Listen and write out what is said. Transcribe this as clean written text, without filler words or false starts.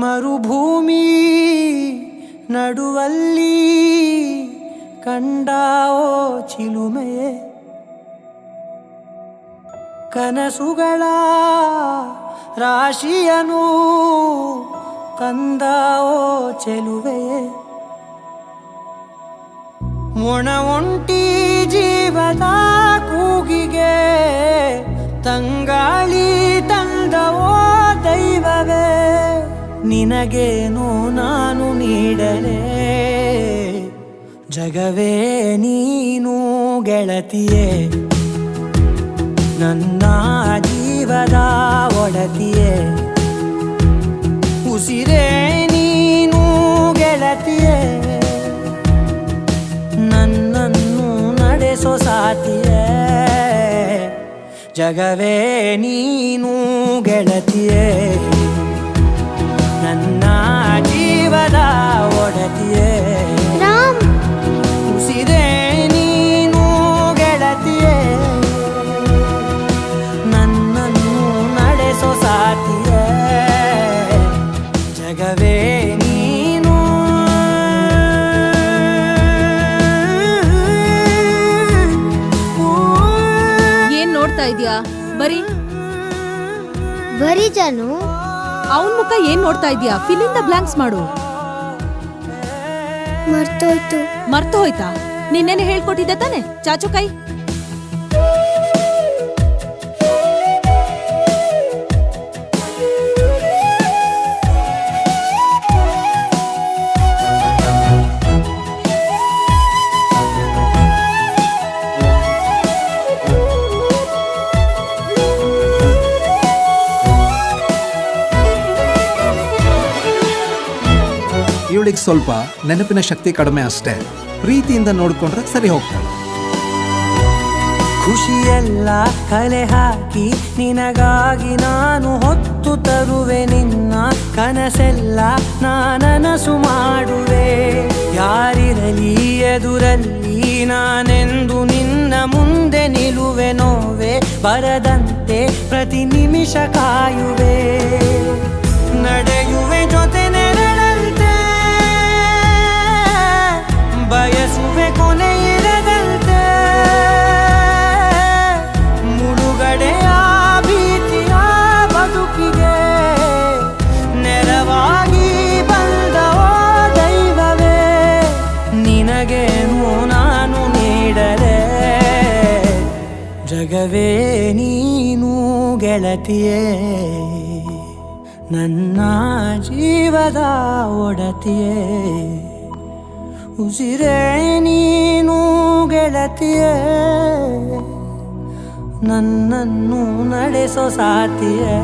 ಮರುಭೂಮಿ ನಡುವಲ್ಲಿ ಕಂಡಾವೋ ಚಿಲುಮೆಯೇ, ಕನಸುಗಳ ರಾಶಿಯನು ತಂದಾವೋ ಚೆಲುವೆಯೇ, ಮೊಣ ಒಂಟಿ ಜೀವದ ಕೂಗಿಗೆ ತಂಗಾಳಿ ತಂದವೋ ದೈವವೇ. ನಿನಗೇನು ನಾನು ನೀಡಲೇ ಜಗವೇ ನೀನು ಗೆಳತಿಯೇ, ನನ್ನ ಜೀವದ ಒಡತಿಯೇ, ಉಸಿರೇ ನೀನು ಗೆಳತಿಯೇ, ನನ್ನನ್ನು ನಡೆಸೋ ಸಾಥಿಯೇ, ಜಗವೇ ನೀನು ಗೆಳತಿಯೇ, ನನ್ನ ಜೀವದ ಒಡತಿಯೇ, ಉಸಿರೇ ನೀನು ಗೆಳತಿಯೇ, ನನ್ನನ್ನು ನಡೆಸೋ ಸಾಥಿಯೇ, ಜಗವೇ ನೀನು. ಏನ್ ನೋಡ್ತಾ ಇದೀಯಾ? ಬರೀ ಬರೀ ಜಾನು, ಅವನ್ ಮುಖ ಏನ್ ನೋಡ್ತಾ ಇದೀಯಾ? ಫಿಲ್ ಇನ್ ದ ಬ್ಲಾಂಕ್ಸ್ ಮಾಡು. ಮರ್ತೋಯ್ತು. ಮರ್ತೋಯ್ತಾ? ನಿನ್ನೆನೆ ಹೇಳ್ಕೊಟ್ಟಿದ್ದೆ ತಾನೆ ಚಾಚುಕಾಯಿ. ಇವಳಿಗೆ ಸ್ವಲ್ಪ ನೆನಪಿನ ಶಕ್ತಿ ಕಡಿಮೆ ಅಷ್ಟೇ, ಪ್ರೀತಿಯಿಂದ ನೋಡ್ಕೊಂಡ್ರೆ ಸರಿ ಹೋಗ್ತಾಳೆ. ಖುಷಿಯೆಲ್ಲ ಕಲೆ ಹಾಕಿ ನಿನಗಾಗಿ ನಾನು ಹೊತ್ತು ತರುವೆ, ನಿನ್ನ ಕನಸೆಲ್ಲ ನಾನನಸು ಮಾಡುವೆ. ಯಾರಿರಲಿ ಎದುರಲ್ಲಿ ನಾನೆಂದು ನಿನ್ನ ಮುಂದೆ ನಿಲ್ಲುವೆ, ನೋವೆ ಬರದಂತೆ ಪ್ರತಿ ನಿಮಿಷ ಕಾಯುವೆ, ನಡೆಯುವೆ ಜೊತೆ ನೆರಳಂತೆ, ಬಯಸುವೆ ಕೊನೆ ಇರದಂತೆ, ಮುಳುಗಡೆಯ ಭೀತಿಯ ಬದುಕಿಗೆ ನೆರವಾಗಿ ಬಂದವೋ ದೈವವೇ. ನಿನಗೇನು ನಾನು ನೀಡಲೇ ಜಗವೇ ನೀನು ಗೆಳತಿಯೇ, ನನ್ನ ಜೀವದ ಒಡತಿಯೇ, ಉಸಿರೇ ನೀನು ಗೆಳತಿಯೇ, ನನ್ನನ್ನು ನಡೆಸೋ ಸಾಥಿಯೇ.